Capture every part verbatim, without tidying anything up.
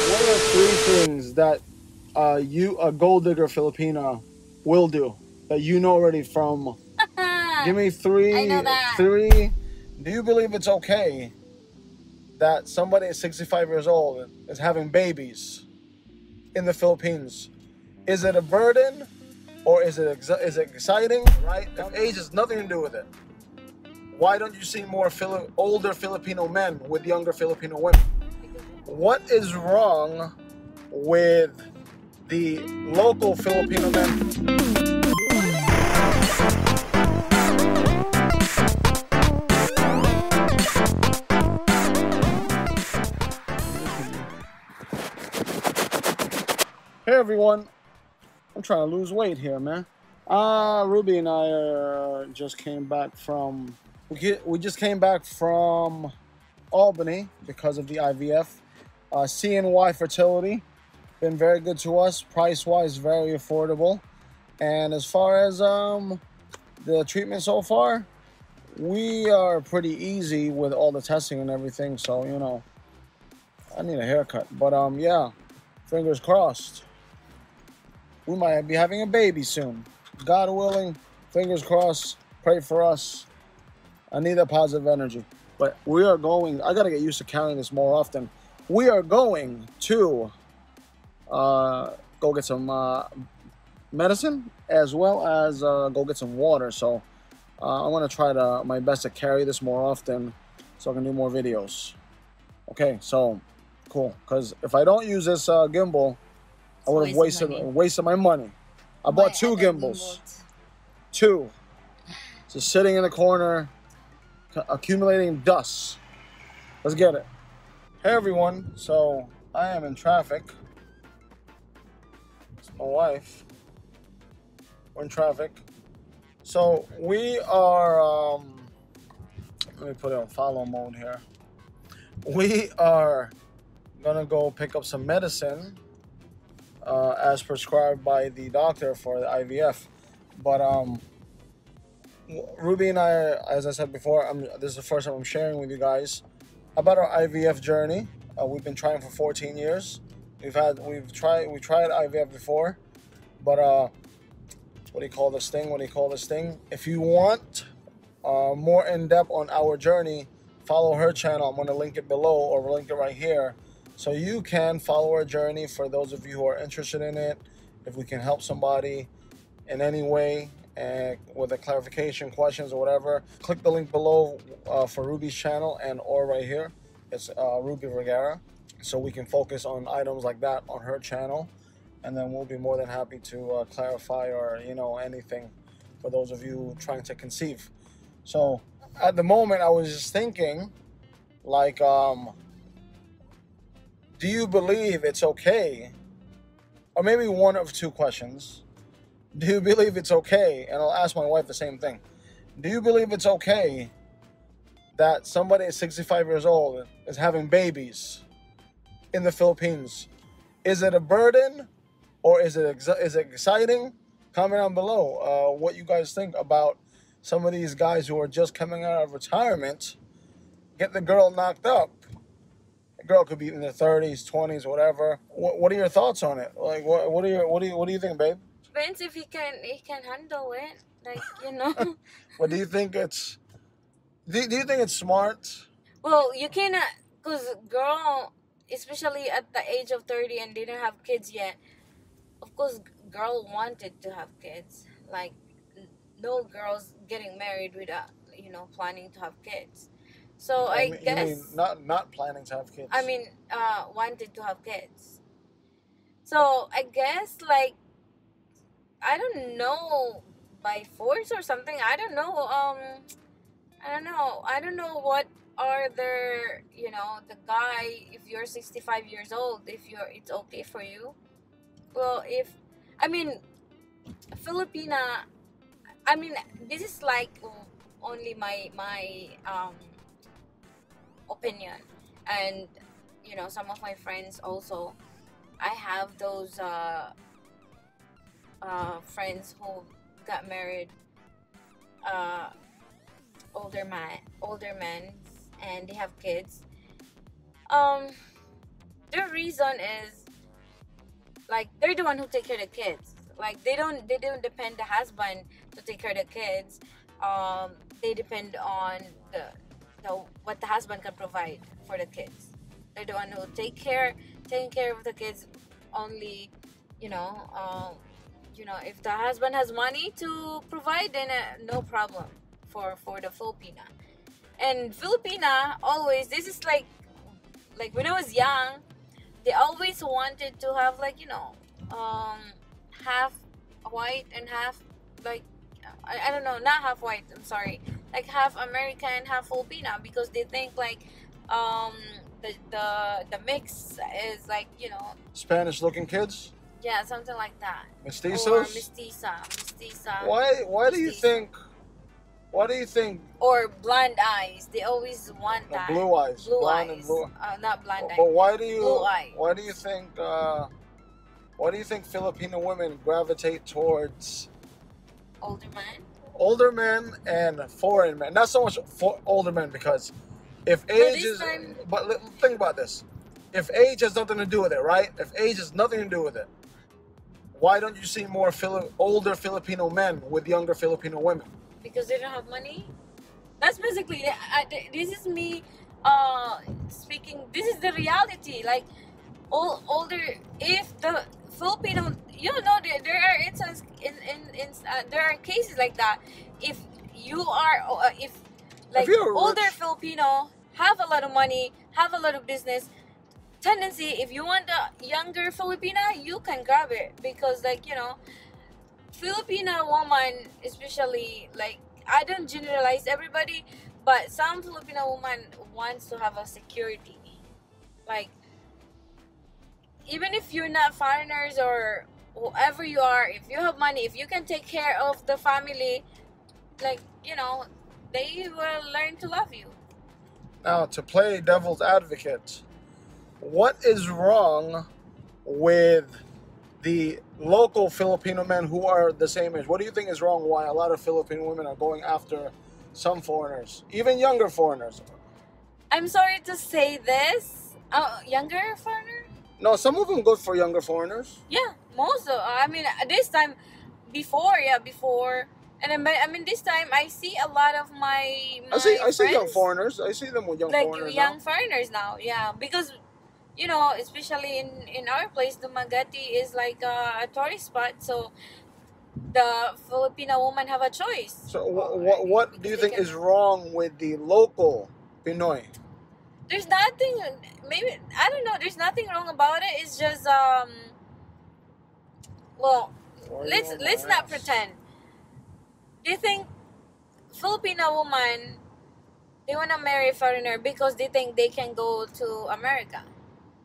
What are three things that uh, you, a gold digger Filipina, will do that you know already from? Give me three. I know that. Three. Do you believe it's okay that somebody at sixty-five years old is having babies in the Philippines? Is it a burden, or is it ex is it exciting? Right? If age has nothing to do with it, why don't you see more Fili older Filipino men with younger Filipino women? What is wrong with the local Filipino men? Hey everyone, I'm trying to lose weight here, man. Uh, Ruby and I uh, just came back from, we, get, we just came back from Albany because of the I V F. Uh, C N Y Fertility, been very good to us. Price-wise, very affordable. And as far as um, the treatment so far, we are pretty easy with all the testing and everything. So, you know, I need a haircut. But um, yeah, fingers crossed. We might be having a baby soon. God willing, fingers crossed, pray for us. I need that positive energy. But we are going, I gotta get used to carrying this more often. We are going to uh, go get some uh, medicine as well as uh, go get some water. So uh, I'm gonna try to, my best to carry this more often so I can do more videos. Okay, so cool. Cause if I don't use this uh, gimbal, I would have wasted money. wasted my money. I bought two gimbals. Two. Just sitting in the corner, accumulating dust. Let's get it. Hey everyone, so I am in traffic. It's my wife. We're in traffic. So we are, um, let me put it on follow mode here. We are gonna go pick up some medicine. Uh, as prescribed by the doctor for the I V F, but um, Ruby and I, as I said before, I'm, this is the first time I'm sharing with you guys about our I V F journey. Uh, we've been trying for fourteen years. We've had, we've tried, we tried I V F before, but uh, what do you call this thing? What do you call this thing? If you want uh, more in depth on our journey, follow her channel. I'm going to link it below or link it right here. So you can follow our journey for those of you who are interested in it. If we can help somebody in any way and with a clarification, questions or whatever, click the link below uh, for Ruby's channel and or right here. It's uh, Ruby Vergara. So we can focus on items like that on her channel. And then we'll be more than happy to uh, clarify or, you know, anything for those of you trying to conceive. So at the moment I was just thinking like, um, do you believe it's okay? Or maybe one of two questions. Do you believe it's okay? And I'll ask my wife the same thing. Do you believe it's okay that somebody at sixty-five years old is having babies in the Philippines? Is it a burden or is it, ex is it exciting? Comment down below uh, what you guys think about some of these guys who are just coming out of retirement, get the girl knocked up. Girl could be in their thirties, twenties, whatever. What, what are your thoughts on it? Like, what, what are your, what do you, what do you think, babe? Depends if he can, he can handle it. Like, you know. Well, do you think it's, do, do you think it's smart? Well, you cannot, cause girl, especially at the age of thirty and didn't have kids yet. Of course, girl wanted to have kids. Like, no girls getting married without, you know, planning to have kids. So I, I mean, guess you mean not not planning to have kids. I mean, uh, wanted to have kids. So I guess like I don't know by force or something. I don't know. Um, I don't know. I don't know what are the you know the guy. If you're sixty-five years old, if you're it's okay for you. Well, if I mean, Filipina. I mean, this is like only my my um. opinion, and you know some of my friends also. I have those uh, uh, friends who got married, uh, older man, older men, and they have kids. Um, their reason is, like, they're the one who take care of the kids. Like, they don't they don't depend the husband to take care of the kids. Um, they depend on the, the what the husband can provide for the kids. They're the one who take care taking care of the kids only. You know, um, you know, if the husband has money to provide, then uh, no problem for for the Filipina. And Filipina always, this is like, like when I was young, they always wanted to have, like, you know, um, half white and half, like, I, I don't know, not half white, I'm sorry, like half American, half Filipina, because they think like um, the, the, the mix is like, you know, Spanish looking kids? Yeah, something like that. Mestizos? Or mestiza, mestiza. Why, why mestiza. do you think... Why do you think? Or blonde eyes. They always want that. Blue eyes. Blue blonde eyes. And blue. Uh, not blonde eyes. But why do you? Blue eyes. Why do you think? Uh, why do you think Filipino women gravitate towards older men? Older men and foreign men. Not so much for older men, because if age is. Time, but think about this. If age has nothing to do with it, right? If age has nothing to do with it, why don't you see more Fili older Filipino men with younger Filipino women? Because they don't have money. That's basically I, this is me uh speaking. This is the reality. Like, all older, if the Filipino, you know, there, there are instances in in, in uh, there are cases like that. If you are uh, if like if older rich. Filipino have a lot of money, have a lot of business tendency, if you want a younger Filipina, you can grab it, because, like, you know, Filipina woman, especially, like, I don't generalize everybody, but some Filipina woman wants to have a security. Like, even if you're not foreigners or whoever you are, if you have money, if you can take care of the family, like, you know, they will learn to love you. Now, to play devil's advocate, what is wrong with the local Filipino men who are the same age? What do you think is wrong why a lot of Filipino women are going after some foreigners, even younger foreigners? I'm sorry to say this. Uh, younger foreigner? No, some of them go for younger foreigners. Yeah, most of, I mean, this time, before, yeah, before. And I mean, this time, I see a lot of my, my I see, I see young foreigners. I see them with young like foreigners Like young now. foreigners now, yeah. Because, you know, especially in, in our place, Dumaguete is like a, a tourist spot, so the Filipino women have a choice. So wh wh what do you think is wrong with the local Pinoy? There's nothing, maybe, I don't know, there's nothing wrong about it. It's just, um, well, let's, let's not pretend. They think Filipino woman, they want to marry a foreigner because they think they can go to America.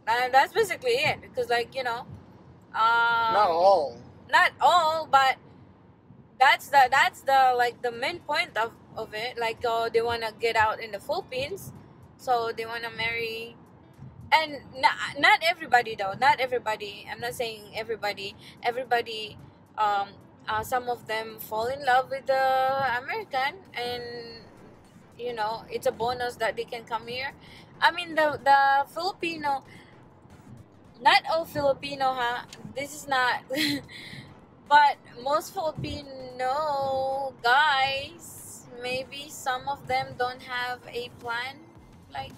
And that's basically it, because, like, you know, um, not all, not all, but that's the that's the like the main point of of it. Like, oh, they wanna get out in the Philippines, so they wanna marry, and not not everybody though, not everybody. I'm not saying everybody, everybody. Um, uh, some of them fall in love with the American, and you know, it's a bonus that they can come here. I mean, the the Filipino. Not all Filipino, huh? This is not. But most Filipino guys, maybe some of them don't have a plan, like,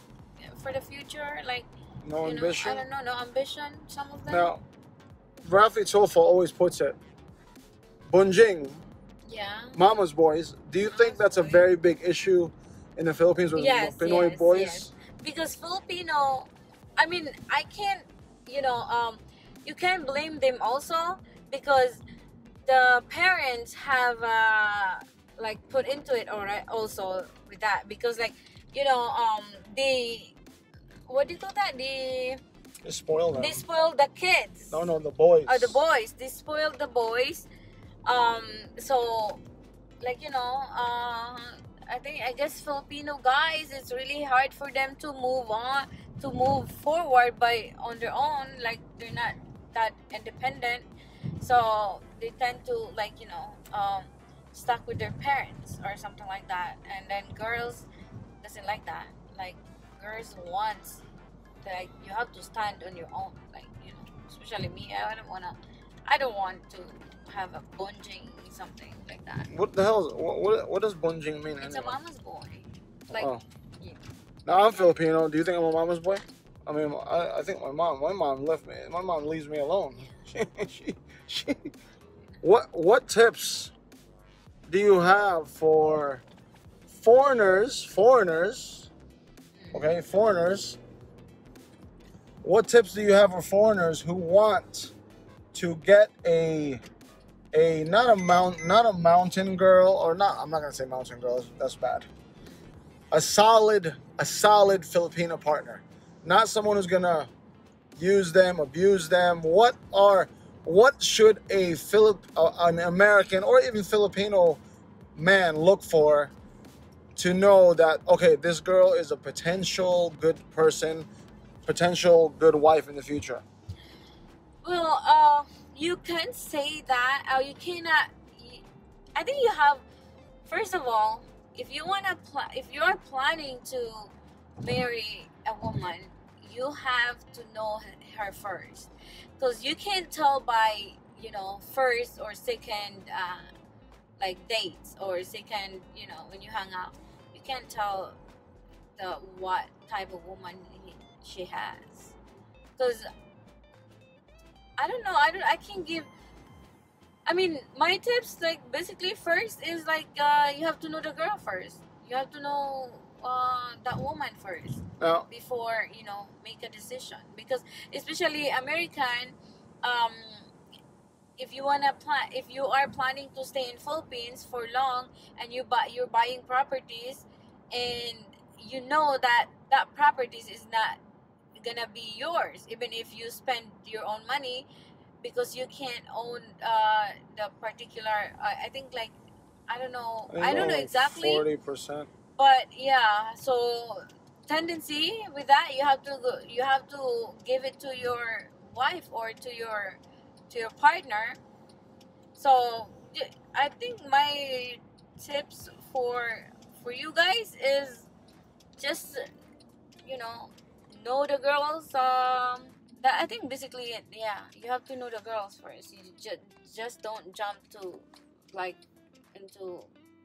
for the future. Like, no ambition. Know, I don't know, no ambition, some of them. Now, Rafi Tolfo always puts it, Bunjing, yeah. Mama's boys. Do you Mama's think that's boys. a very big issue in the Philippines with yes, Pinoy yes, boys? Yes. Because Filipino, I mean, I can't, you know, um, you can't blame them also, because the parents have uh, like put into it alright also with that, because, like, you know, um, they, what do you call that? They, they spoil them. They spoil the kids. No, no, the boys. Oh, the boys. They spoil the boys. Um, so, like, you know, uh, I think, I guess Filipino guys, it's really hard for them to move on. To move forward by on their own, like, they're not that independent, so they tend to, like, you know, um, stuck with their parents or something like that. And then girls doesn't like that. Like, girls wants that you have to stand on your own, like, you know, especially me. I don't wanna, I don't want to have a bonjing, something like that. What the hell? Is, what, what what does bonjing mean? It's anyway? A mama's boy. Like, oh. Yeah. Now I'm Filipino. Do you think I'm a mama's boy? I mean, I, I think my mom, my mom left me. My mom leaves me alone. Yeah. she, she, she. What what tips do you have for foreigners? Foreigners, okay, foreigners. What tips do you have for foreigners who want to get a a not a mount not a mountain girl or not? I'm not gonna say mountain girl. That's bad. A solid a solid Filipina partner, not someone who's gonna use them, abuse them. What are what should a Philip uh, an American or even Filipino man look for to know that, okay, this girl is a potential good person, potential good wife in the future? Well, uh, you can say that, or you cannot. I think you have, first of all, if you want to, if you are planning to marry a woman, you have to know her first, because you can't tell by, you know, first or second, uh, like dates or second, you know, when you hang out, you can't tell the what type of woman he, she has, because I don't know. I don't. I can't give. I mean, my tips, like, basically first is like uh, you have to know the girl first. You have to know uh, that woman first oh. before, you know, make a decision. Because especially American, um, if you wanna plan, if you are planning to stay in Philippines for long, and you buy, you're buying properties, and you know that that properties is not gonna be yours, even if you spend your own money. Because you can't own uh, the particular, uh, I think like, I don't know, I, I don't know exactly. forty percent. But yeah, so tendency with that, you have to go, you have to give it to your wife or to your to your partner. So I think my tips for for you guys is just, you know, know the girls. Um, I think basically, yeah, you have to know the girls first. You just just don't jump to, like, into,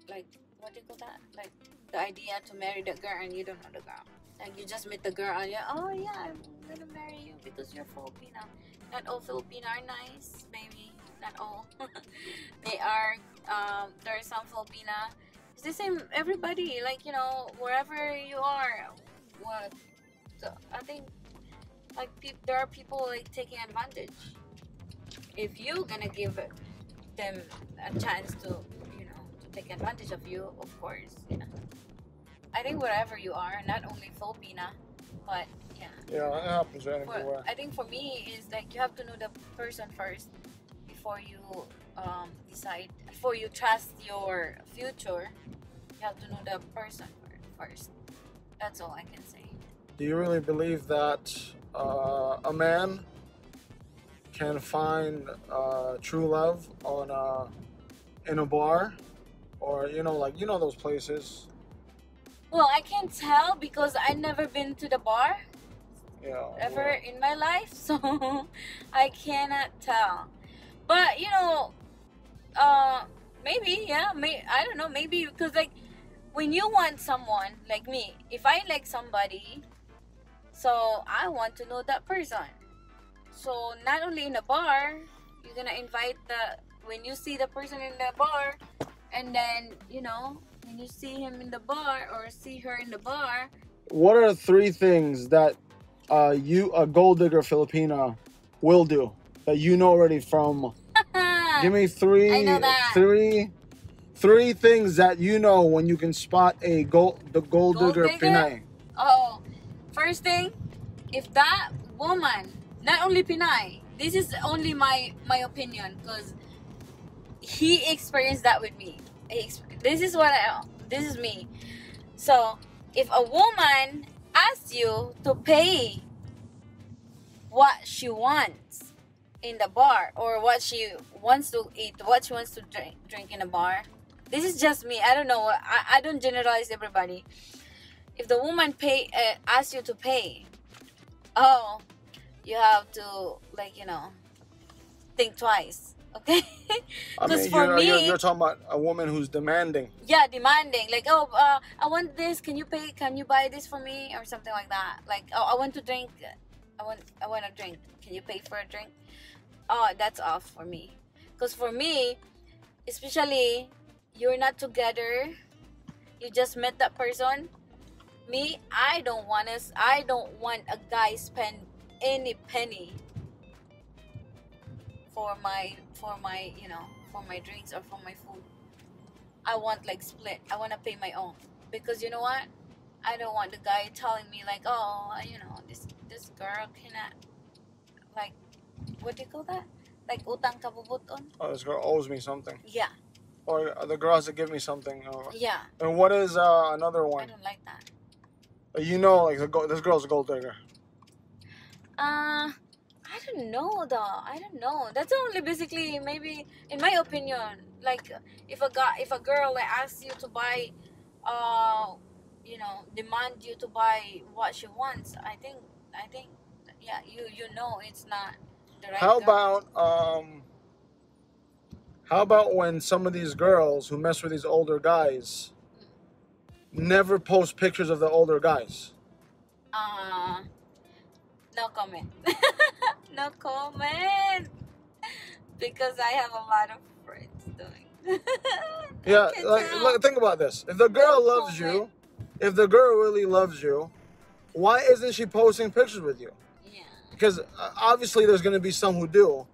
like, what do you call that? Like, the idea to marry the girl and you don't know the girl. Like, you just meet the girl and you're, oh yeah, I'm gonna marry you because you're Filipina. Not all Filipina are nice, maybe. Not all. They are. Um, there are some Filipina. It's the same. Everybody, like, you know, wherever you are, what? So I think. Like, pe there are people, like, taking advantage. If you're gonna give them a chance to, you know, to take advantage of you, of course, yeah. I think wherever you are, not only Filipina, but yeah. Yeah, it happens anywhere. I think for me is like you have to know the person first before you um, decide. Before you trust your future, you have to know the person first. That's all I can say. Do you really believe that Uh, a man can find uh, true love on uh, in a bar, or, you know, like, you know, those places? Well, I can't tell because I've never been to the bar, yeah, ever well. in my life, so I cannot tell. But, you know, uh, maybe, yeah, may I don't know, maybe because, like, when you want someone like me, if I like somebody. So I want to know that person. So not only in a bar, you're gonna invite the, when you see the person in the bar, and then, you know, when you see him in the bar or see her in the bar. What are three things that uh, you, a gold digger Filipina, will do that you know already from? Give me three, I know that. three, three things that you know when you can spot a gold, the gold, gold digger, digger? Pinay. Oh. First thing, if that woman, not only Pinay, this is only my my opinion because he experienced that with me. This is what I, this is me. So if a woman asks you to pay what she wants in the bar or what she wants to eat, what she wants to drink, drink in a bar, this is just me. I don't know. I, I don't generalize everybody. If the woman pay uh, asks you to pay, oh, you have to, like, you know, think twice, okay? Because for know, me, you're, you're talking about a woman who's demanding. Yeah, demanding. Like, oh, uh, I want this. Can you pay? Can you buy this for me, or something like that? Like, oh, I want to drink. I want, I want a drink. Can you pay for a drink? Oh, that's off for me. Because for me, especially, you're not together. You just met that person. Me, I don't want us. I don't want a guy spend any penny for my, for my, you know, for my drinks or for my food. I want like split. I want to pay my own, because you know what? I don't want the guy telling me like, oh, you know, this this girl cannot, like, what do you call that? Like utang kabubuton. Oh, this girl owes me something. Yeah. Or the girl has to give me something. Or, yeah. And what is uh, another one? I don't like that. You know, like, the, this girl's a gold digger. Uh, I don't know, though. I don't know. That's only basically, maybe, in my opinion, like, if a guy, if a girl like, asks you to buy, uh, you know, demand you to buy what she wants, I think, I think, yeah, you you know it's not the right How girl. about, um... How about when some of these girls who mess with these older guys never post pictures of the older guys? Uh, no comment. No comment. Because I have a lot of friends doing. Yeah, like, look, think about this. If the girl no loves comment. you, if the girl really loves you, why isn't she posting pictures with you? Yeah. Because obviously there's going to be some who do.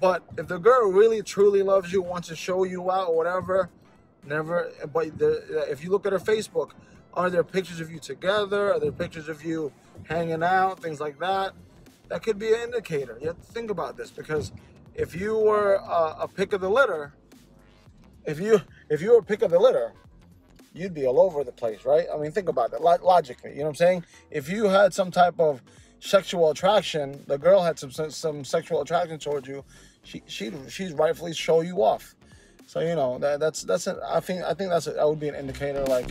But if the girl really truly loves you, wants to show you out or whatever, never. But the, if you look at her Facebook, are there pictures of you together? Are there pictures of you hanging out? Things like that. That could be an indicator. You have to think about this, because if you were a, a pick of the litter, if you if you were pick of the litter, you'd be all over the place, right? I mean, think about that logically. You know what I'm saying? If you had some type of sexual attraction, the girl had some some sexual attraction towards you, She she she's rightfully show you off. So you know that that's that's a, I think I think that's a, that would be an indicator, like.